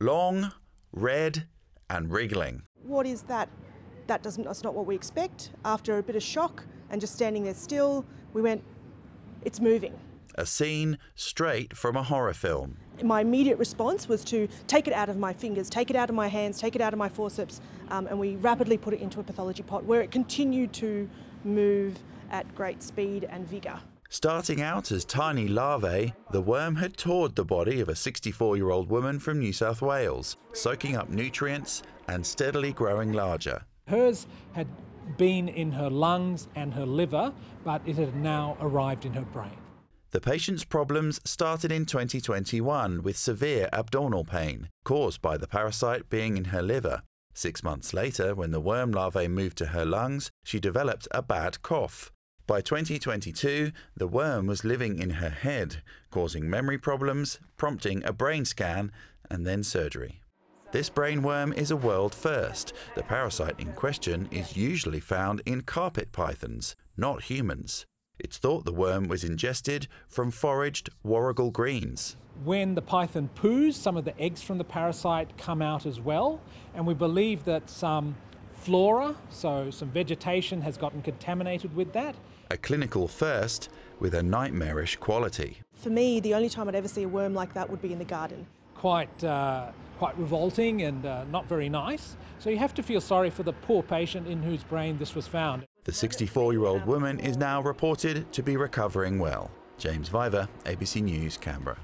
long, red and wriggling. What is that? That's not what we expect. After a bit of shock and just standing there still, we went, it's moving. A scene straight from a horror film. My immediate response was to take it out of my fingers, take it out of my hands, take it out of my forceps, and we rapidly put it into a pathology pot where it continued to move at great speed and vigour. Starting out as tiny larvae, the worm had toured the body of a 64-year-old woman from New South Wales, soaking up nutrients and steadily growing larger. Hers had been in her lungs and her liver, but it had now arrived in her brain. The patient's problems started in 2021 with severe abdominal pain caused by the parasite being in her liver. 6 months later, when the worm larvae moved to her lungs, she developed a bad cough. By 2022, the worm was living in her head, causing memory problems, prompting a brain scan and then surgery. This brain worm is a world first. The parasite in question is usually found in carpet pythons, not humans. It's thought the worm was ingested from foraged warrigal greens. When the python poos, some of the eggs from the parasite come out as well, and we believe that some flora, so some vegetation, has gotten contaminated with that. A clinical first with a nightmarish quality. For me, the only time I'd ever see a worm like that would be in the garden. Quite revolting and not very nice. So you have to feel sorry for the poor patient in whose brain this was found. The 64-year-old woman is now reported to be recovering well. James Viver, ABC News, Canberra.